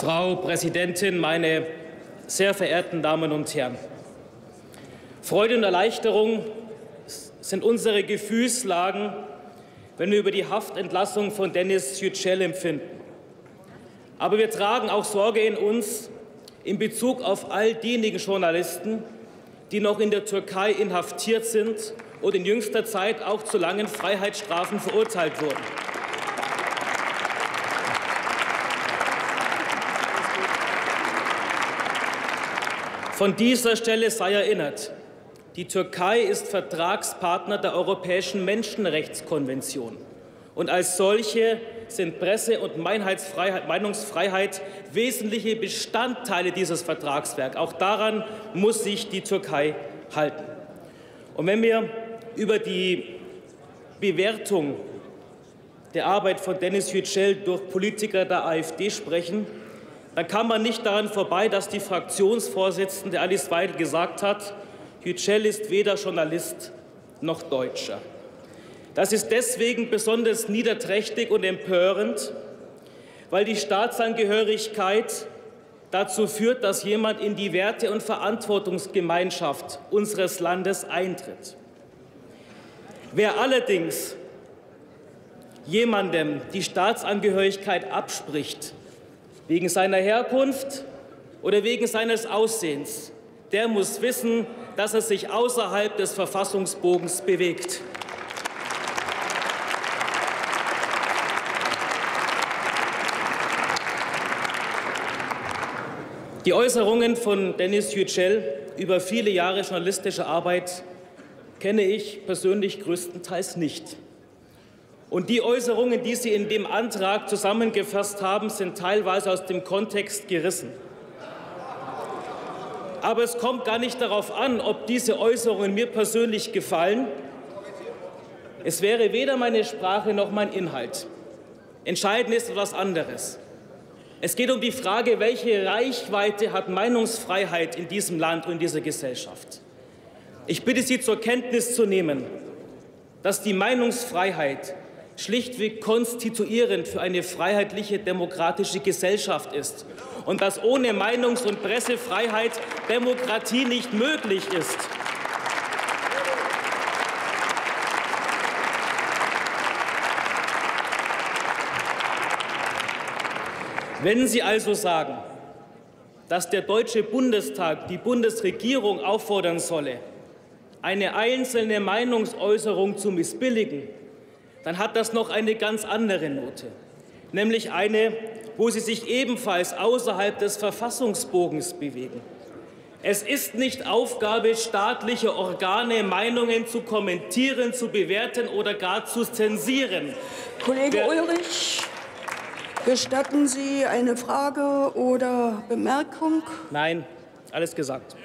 Frau Präsidentin, meine sehr verehrten Damen und Herren! Freude und Erleichterung sind unsere Gefühlslagen, wenn wir über die Haftentlassung von Deniz Yücel empfinden. Aber wir tragen auch Sorge in uns in Bezug auf all diejenigen Journalisten, die noch in der Türkei inhaftiert sind und in jüngster Zeit auch zu langen Freiheitsstrafen verurteilt wurden. Von dieser Stelle sei erinnert, die Türkei ist Vertragspartner der Europäischen Menschenrechtskonvention. Und als solche sind Presse- und Meinungsfreiheit wesentliche Bestandteile dieses Vertragswerks. Auch daran muss sich die Türkei halten. Und wenn wir über die Bewertung der Arbeit von Deniz Yücel durch Politiker der AfD sprechen, dann kam man nicht daran vorbei, dass die Fraktionsvorsitzende Alice Weidel gesagt hat, Yücel ist weder Journalist noch Deutscher. Das ist deswegen besonders niederträchtig und empörend, weil die Staatsangehörigkeit dazu führt, dass jemand in die Werte- und Verantwortungsgemeinschaft unseres Landes eintritt. Wer allerdings jemandem die Staatsangehörigkeit abspricht, wegen seiner Herkunft oder wegen seines Aussehens, der muss wissen, dass er sich außerhalb des Verfassungsbogens bewegt. Die Äußerungen von Deniz Yücel über viele Jahre journalistische Arbeit kenne ich persönlich größtenteils nicht. Und die Äußerungen, die Sie in dem Antrag zusammengefasst haben, sind teilweise aus dem Kontext gerissen. Aber es kommt gar nicht darauf an, ob diese Äußerungen mir persönlich gefallen. Es wäre weder meine Sprache noch mein Inhalt. Entscheidend ist etwas anderes. Es geht um die Frage, welche Reichweite hat Meinungsfreiheit in diesem Land und in dieser Gesellschaft. Ich bitte Sie, zur Kenntnis zu nehmen, dass die Meinungsfreiheit schlichtweg konstituierend für eine freiheitliche, demokratische Gesellschaft ist und dass ohne Meinungs- und Pressefreiheit Demokratie nicht möglich ist. Wenn Sie also sagen, dass der Deutsche Bundestag die Bundesregierung auffordern solle, eine einzelne Meinungsäußerung zu missbilligen, dann hat das noch eine ganz andere Note, nämlich eine, wo Sie sich ebenfalls außerhalb des Verfassungsbogens bewegen. Es ist nicht Aufgabe staatlicher Organe, Meinungen zu kommentieren, zu bewerten oder gar zu zensieren. Kollege Ulrich, gestatten Sie eine Frage oder Bemerkung? Nein, alles gesagt.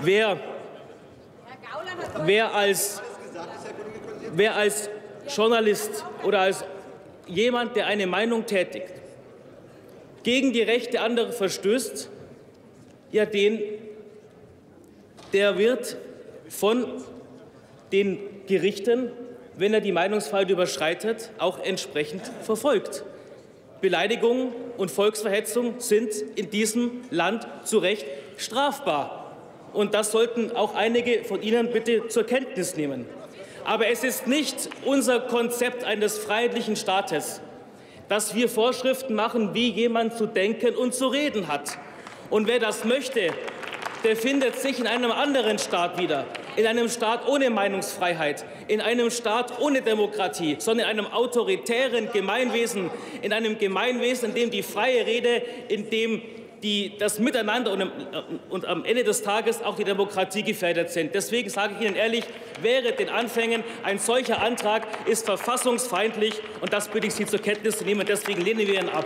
Wer als Journalist oder als jemand, der eine Meinung tätigt, gegen die Rechte anderer verstößt, ja, der wird von den Gerichten, wenn er die Meinungsfreiheit überschreitet, auch entsprechend verfolgt. Beleidigungen und Volksverhetzung sind in diesem Land zu Recht strafbar. Und das sollten auch einige von Ihnen bitte zur Kenntnis nehmen. Aber es ist nicht unser Konzept eines freiheitlichen Staates, dass wir Vorschriften machen, wie jemand zu denken und zu reden hat. Und wer das möchte, der findet sich in einem anderen Staat wieder. In einem Staat ohne Meinungsfreiheit, in einem Staat ohne Demokratie, sondern in einem autoritären Gemeinwesen, in einem Gemeinwesen, in dem die freie Rede, in dem das Miteinander und am Ende des Tages auch die Demokratie gefährdet sind. Deswegen sage ich Ihnen ehrlich, während den Anfängen, ein solcher Antrag ist verfassungsfeindlich, und das bitte ich Sie zur Kenntnis zu nehmen. Deswegen lehnen wir ihn ab.